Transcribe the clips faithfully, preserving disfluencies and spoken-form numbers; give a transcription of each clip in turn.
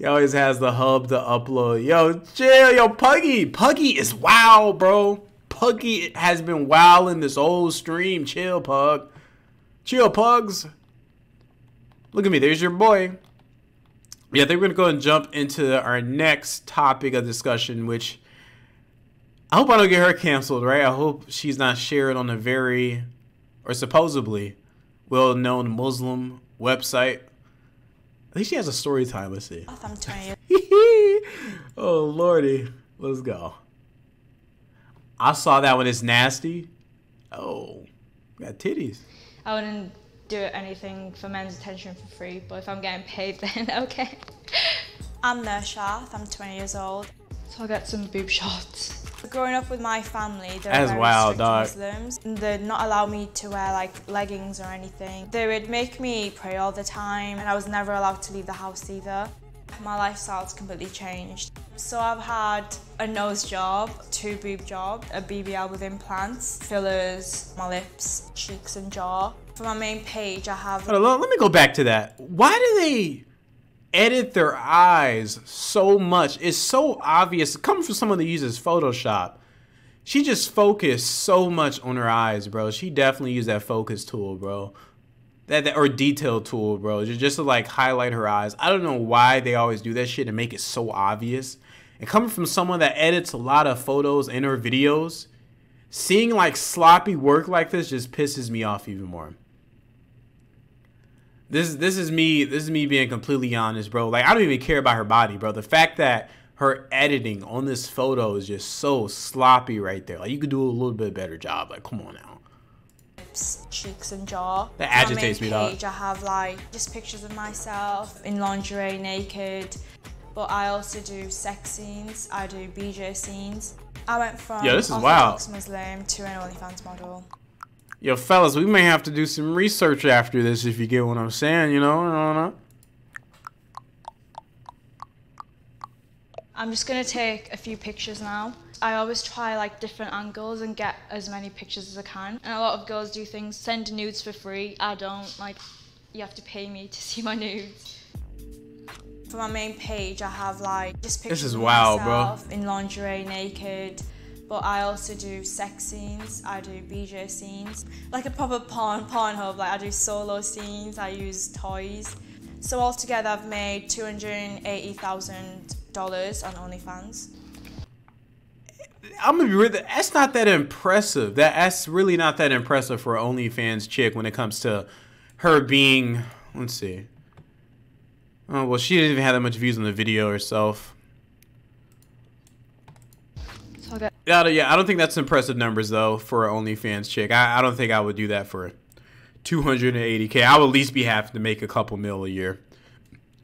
He always has the hub to upload. Yo, chill, yo, Puggy. Puggy is wild, bro. Puggy has been wilding this old stream. Chill, Pug. Chill, Pugs. Look at me. There's your boy. Yeah, I think we're going to go and jump into our next topic of discussion, which I hope I don't get her canceled, right? I hope she's not shared on a very, or supposedly, well-known Muslim website. I think she has a story time. Let's see. I'm tired. Oh, Lordy. Let's go. I saw that one. It's nasty. Oh, got titties. I wouldn't do anything for men's attention for free, but if I'm getting paid, then okay. I'm Nurshathh. I'm twenty years old. So I'll get some boob shots. Growing up with my family, they're That's very wild, strict dog. Muslims. They'd not allow me to wear like leggings or anything. They would make me pray all the time, and I was never allowed to leave the house either. My lifestyle's completely changed. So I've had a nose job, two boob jobs, a B B L with implants, fillers, my lips, cheeks and jaw. For my main page, I have... Let me go back to that. Why do they edit their eyes so much? It's so obvious. Coming from someone that uses Photoshop, she just focused so much on her eyes, bro. She definitely used that focus tool, bro. That, that or detail tool, bro. Just, just to like highlight her eyes. I don't know why they always do that shit and make it so obvious. And coming from someone that edits a lot of photos and her videos, seeing like sloppy work like this just pisses me off even more. This this is me this is me being completely honest, bro. Like, I don't even care about her body, bro. The fact that her editing on this photo is just so sloppy right there. Like, you could do a little bit better job. Like, come on now. Lips, cheeks and jaw. That agitates me, dog. I have like just pictures of myself in lingerie, naked. But I also do sex scenes. I do B J scenes. I went from Yo, this is Orthodox wild. Muslim to an OnlyFans model. Yo, fellas, we may have to do some research after this, if you get what I'm saying, you know? No, no. I'm just going to take a few pictures now. I always try, like, different angles and get as many pictures as I can. And a lot of girls do things, send nudes for free. I don't. Like, you have to pay me to see my nudes. For my main page, I have, like, just pictures this is wild, of myself bro. in lingerie, naked. But I also do sex scenes, I do B J scenes, like a proper porn, porn hub, like I do solo scenes, I use toys. So altogether I've made two hundred eighty thousand dollars on OnlyFans. I'm gonna be real, that's not that impressive. That, that's really not that impressive for an OnlyFans chick when it comes to her being, let's see. Oh, well, she didn't even have that much views on the video herself. Yeah, yeah, I don't think that's impressive numbers though for an OnlyFans chick. I, I don't think I would do that for two hundred eighty K. I would at least be happy to make a couple mil a year.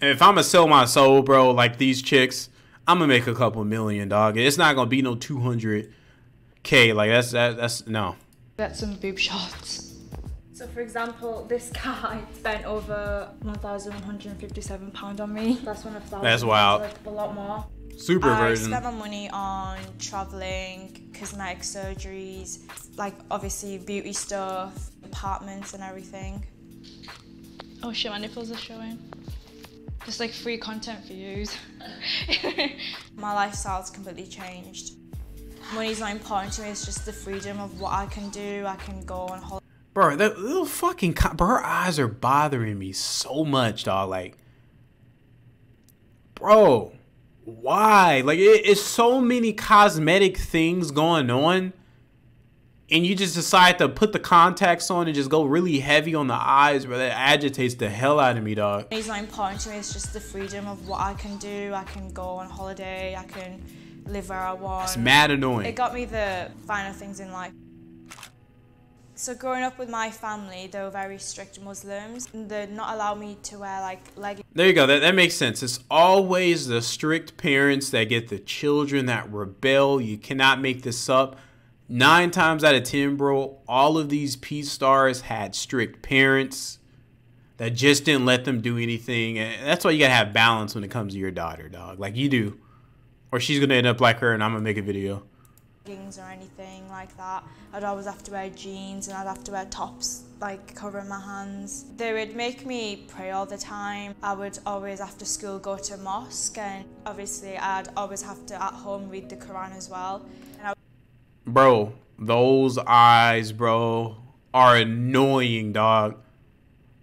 And if I'm gonna sell my soul, bro, like these chicks, I'm gonna make a couple million, dog. It's not gonna be no two hundred K. Like that's that, that's no. That's some boob shots. So for example, this guy spent over one thousand one hundred fifty-seven pounds on me. That's one of thousands. That's wild. Like a lot more. Super version. I spent my money on traveling, cosmetic surgeries, like obviously beauty stuff, apartments and everything. Oh shit, my nipples are showing. Just like free content for you. My lifestyle's completely changed. Money's not important to me, it's just the freedom of what I can do. I can go on holiday. Bro, that little fucking, bro, her eyes are bothering me so much, dog. Like, bro. Why? Like, it, it's so many cosmetic things going on, and you just decide to put the contacts on and just go really heavy on the eyes, bro. That agitates the hell out of me, dog. It's not important to me. It's just the freedom of what I can do. I can go on holiday. I can live where I want. It's mad annoying. It got me the finer things in life. So growing up with my family, they were very strict Muslims. They'd not allow me to wear like leggings. There you go. That, that makes sense. It's always the strict parents that get the children that rebel. You cannot make this up. Nine times out of ten, bro, all of these peace stars had strict parents that just didn't let them do anything. And that's why you got to have balance when it comes to your daughter, dog. Like you do. Or she's going to end up like her and I'm going to make a video. leggings or anything like that. I'd always have to wear jeans and I'd have to wear tops, like covering my hands. They would make me pray all the time. I would always after school go to mosque, and obviously I'd always have to at home read the Quran as well. And I bro, those eyes, bro, are annoying, dog.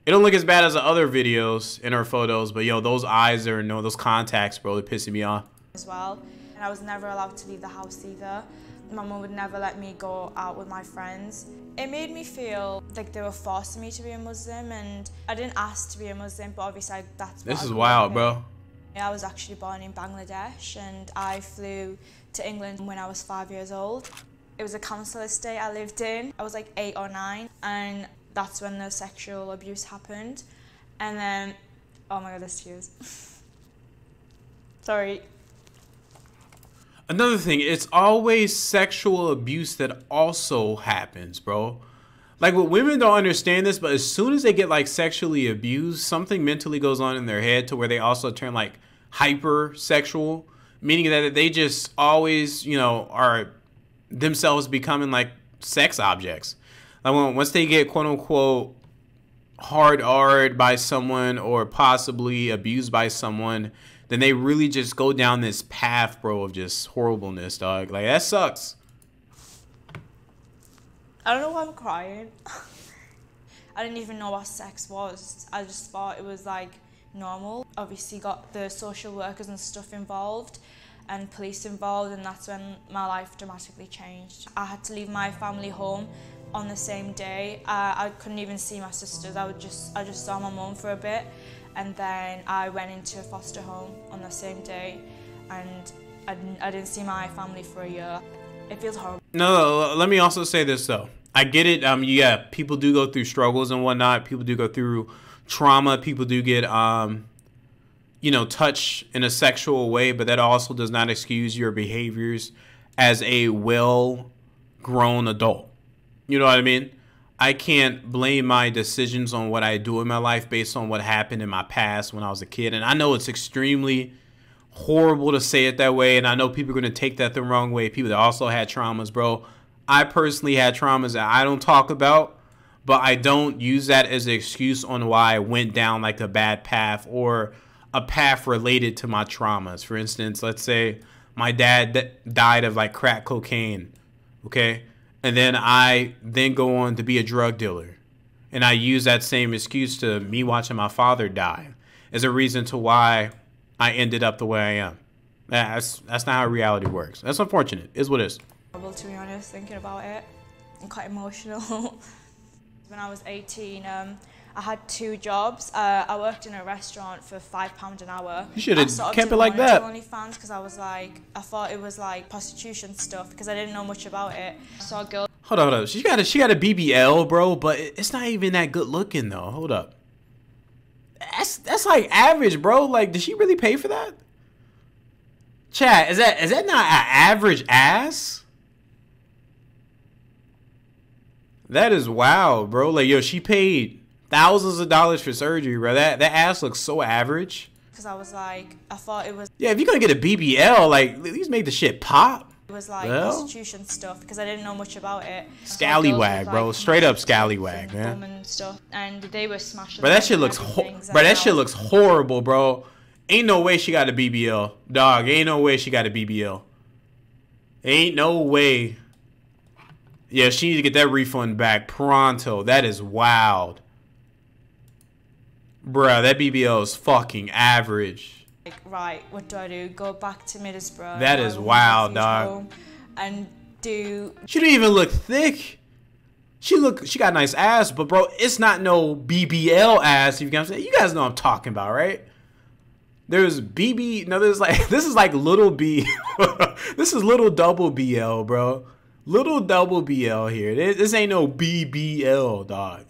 It don't look as bad as the other videos in her photos, but yo, those eyes are no, those contacts, bro, they're pissing me off. As well, and I was never allowed to leave the house either. My mum would never let me go out with my friends. It made me feel like they were forcing me to be a Muslim, and I didn't ask to be a Muslim, but obviously I, that's what This is wild, bro. I was actually born in Bangladesh, and I flew to England when I was five years old. It was a council estate I lived in. I was like eight or nine, and that's when the sexual abuse happened. And then, oh my god, there's tears. Sorry. Another thing, it's always sexual abuse that also happens, bro. Like, well, women don't understand this, but as soon as they get, like, sexually abused, something mentally goes on in their head to where they also turn, like, hyper-sexual, meaning that they just always, you know, are themselves becoming, like, sex objects. Like, when, once they get, quote-unquote, hard-R'd by someone or possibly abused by someone, then they really just go down this path, bro, of just horribleness, dog. Like, that sucks. I don't know why I'm crying. I didn't even know what sex was. I just thought it was, like, normal. Obviously got the social workers and stuff involved and police involved, and that's when my life dramatically changed. I had to leave my family home on the same day. Uh, I couldn't even see my sisters. I would just, I just saw my mum for a bit. And then I went into a foster home on the same day, and I didn't, I didn't see my family for a year. It feels horrible. No, no, let me also say this, though. I get it. Um, yeah, people do go through struggles and whatnot. People do go through trauma. People do get, um, you know, touched in a sexual way, but that also does not excuse your behaviors as a well-grown adult. You know what I mean? I can't blame my decisions on what I do in my life based on what happened in my past when I was a kid. And I know it's extremely horrible to say it that way. And I know people are going to take that the wrong way. People that also had traumas, bro. I personally had traumas that I don't talk about, but I don't use that as an excuse on why I went down like a bad path or a path related to my traumas. For instance, let's say my dad died of like crack cocaine. Okay. And then I then go on to be a drug dealer. And I use that same excuse to me watching my father die as a reason to why I ended up the way I am. That's, that's not how reality works. That's unfortunate. It's what it is. To be honest, thinking about it, I'm quite emotional. When I was eighteen, um, I had two jobs. Uh, I worked in a restaurant for five pounds an hour. You should have sort of kept it like that. I OnlyFans because I was like, I thought it was like prostitution stuff because I didn't know much about it. So I go. Hold on, hold on. She got a she got a B B L, bro, but it's not even that good looking though. Hold up. That's that's like average, bro. Like, did she really pay for that? Chat, is that is that not an average ass? That is wild, bro. Like, yo, she paid thousands of dollars for surgery, bro. That that ass looks so average. Because I was like, I thought it was... Yeah, if you're going to get a B B L, like, at least make the shit pop. It was like well? prostitution stuff because I didn't know much about it. Scallywag, bro. Like, straight up scallywag, man. And stuff, and they were smashing... Bro, that shit looks... Bro, that shit looks horrible, bro. Ain't no way she got a B B L. Dog, ain't no way she got a B B L. Ain't no way... Yeah, she needs to get that refund back pronto. That is wild. Bruh, that B B L is fucking average. Like, right, what do I do? Go back to Middlesbrough. That is wild, dog. And do... She didn't even look thick. She look, she got a nice ass, but bro, it's not no B B L ass. You guys know what I'm talking about, right? There's B B... No, there's like... This is like little B. This is little double B L, bro. Little double B L here. This ain't no B B L, dog.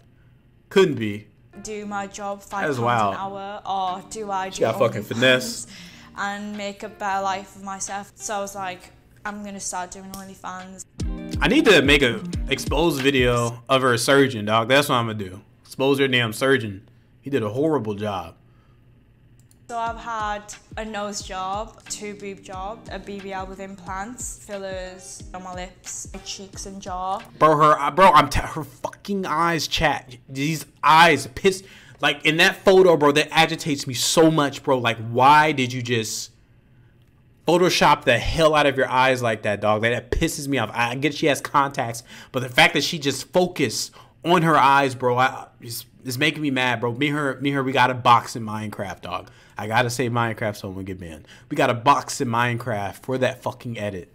Couldn't be. Do my job five pounds an hour, or do I do got fucking finesse and make a better life of myself? So I was like, I'm gonna start doing OnlyFans. I need to make a exposed video of her surgeon, dog. That's what I'm gonna do. Expose her damn surgeon. He did a horrible job. So I've had a nose job, two boob jobs, a B B L with implants, fillers on my lips, my cheeks and jaw. Bro, her, bro, I'm t her fucking eyes, chat. These eyes piss. Like in that photo, bro, that agitates me so much, bro. Like, why did you just Photoshop the hell out of your eyes like that, dog? Like, that pisses me off. I get she has contacts, but the fact that she just focused on her eyes, bro, I, it's, it's making me mad, bro. Me and her, me and her, we got a box in Minecraft, dog. I gotta say Minecraft, so I'm gonna get banned. We got a box in Minecraft for that fucking edit.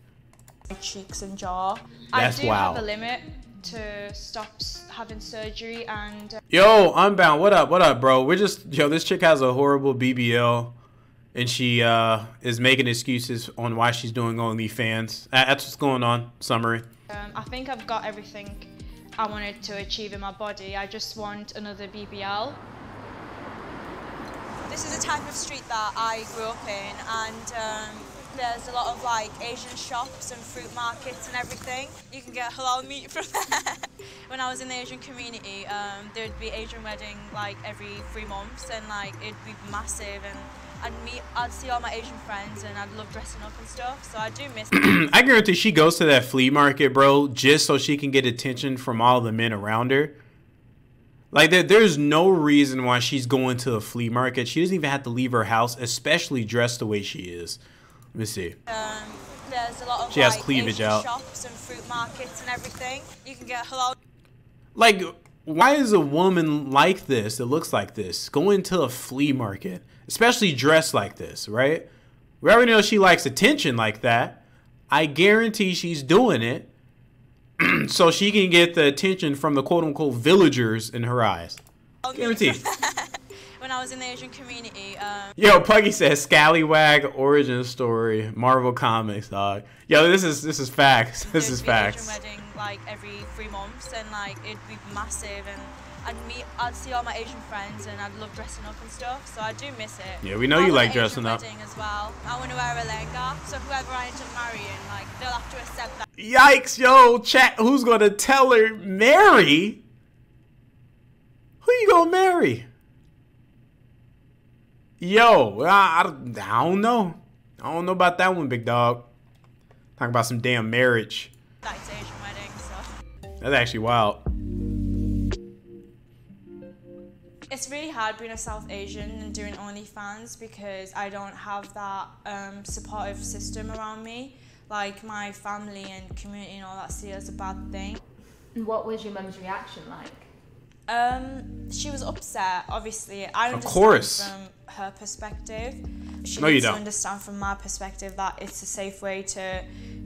My cheeks and jaw. That's I do wild. Have a limit to stop having surgery and. Uh, yo, Unbound, what up, what up, bro? We're just yo. This chick has a horrible B B L, and she uh, is making excuses on why she's doing OnlyFans. That's what's going on. Summary. Um, I think I've got everything I wanted to achieve in my body. I just want another B B L. This is a type of street that I grew up in, and um, there's a lot of like Asian shops and fruit markets and everything. You can get halal meat from there. When I was in the Asian community, um, there'd be Asian wedding like every three months, and like it'd be massive, and I'd meet, I'd see all my Asian friends, and I'd love dressing up and stuff. So I do miss. I guarantee she goes to that flea market, bro, just so she can get attention from all the men around her. Like there, there's no reason why she's going to a flea market. She doesn't even have to leave her house, especially dressed the way she is. Let me see. Um, there's a lot of she has like, cleavage Asian out. Shops and fruit markets and everything. You can get halal. Like, why is a woman like this that looks like this going to a flea market? Especially dressed like this, right? We already know she likes attention like that. I guarantee she's doing it so she can get the attention from the quote-unquote villagers in her eyes. Guaranteed. When I was in the Asian community, um... Yo, Puggy says scallywag origin story, Marvel Comics, dog. Yo, this is this is facts. This is facts. There'd be an Asian wedding like every three months, and like it'd be massive, and I'd meet, I'd see all my Asian friends, and I'd love dressing up and stuff. So I do miss it. Yeah, we know I you like dressing up. As well. I want to wear a lehenga, so whoever I end up marrying, like, they'll have to accept that. Yikes, yo, chat. Who's gonna tell her marry? Who you gonna marry? Yo, I, I, I don't know. I don't know about that one, big dog. Talking about some damn marriage. That's Asian wedding, so. That's actually wild. It's really hard being a South Asian and doing OnlyFans because I don't have that um, supportive system around me. Like my family and community and all that see it as a bad thing. What was your mum's reaction like? Um, she was upset, obviously. I understand of course. From her perspective. She no, you don't. Understand from my perspective that it's a safe way to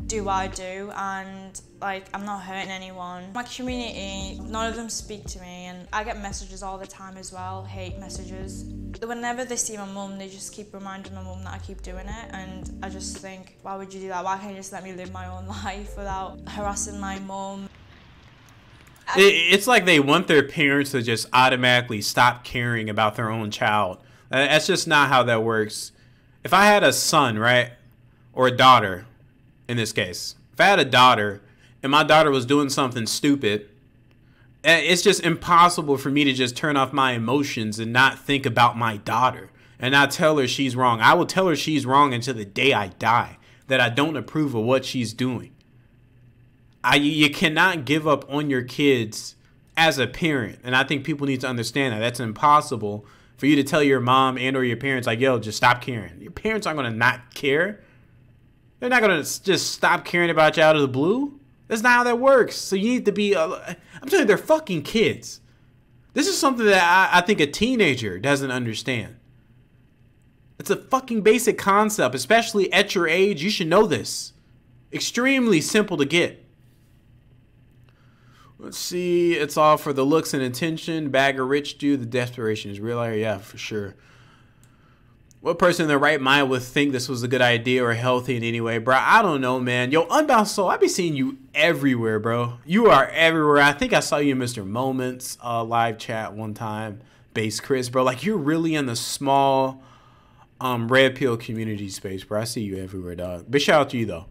do what I do, and like I'm not hurting anyone. My community, none of them speak to me, and I get messages all the time as well, hate messages. Whenever they see my mum, they just keep reminding my mum that I keep doing it, and I just think, why would you do that? Why can't you just let me live my own life without harassing my mum? It's like they want their parents to just automatically stop caring about their own child. That's just not how that works. If I had a son, right, or a daughter, in this case, if I had a daughter and my daughter was doing something stupid, it's just impossible for me to just turn off my emotions and not think about my daughter and not tell her she's wrong. I will tell her she's wrong until the day I die, that I don't approve of what she's doing. I, you cannot give up on your kids as a parent. And I think people need to understand that. That's impossible for you to tell your mom and or your parents, like, yo, just stop caring. Your parents aren't going to not care. They're not going to just stop caring about you out of the blue. That's not how that works. So you need to be, uh, I'm telling you, they're fucking kids. This is something that I, I think a teenager doesn't understand. It's a fucking basic concept, especially at your age. You should know this. Extremely simple to get. Let's see, it's all for the looks and attention. Bag of rich dude, the desperation is real. Yeah, for sure. What person in their right mind would think this was a good idea or healthy in any way? Bro, I don't know, man. Yo, Unbound Soul, I be seeing you everywhere, bro. You are everywhere. I think I saw you in Mister Moments uh, live chat one time. Base Chris, bro. Like, you're really in the small um, red pill community space, bro. I see you everywhere, dog. Big shout out to you, though.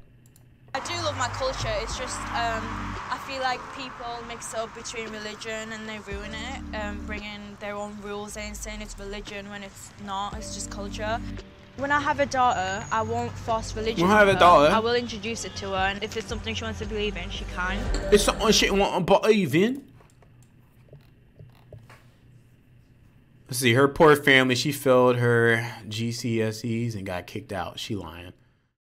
I do love my culture. It's just, um, I feel feel like people mix up between religion and they ruin it, um, bringing their own rules in, saying it's religion when it's not, it's just culture. When I have a daughter, I won't force religion. When I have a daughter, I will introduce it to her, and if it's something she wants to believe in, she can. It's something she wants to believe in. Let's see, her poor family, she failed her G C S Es and got kicked out. She lying.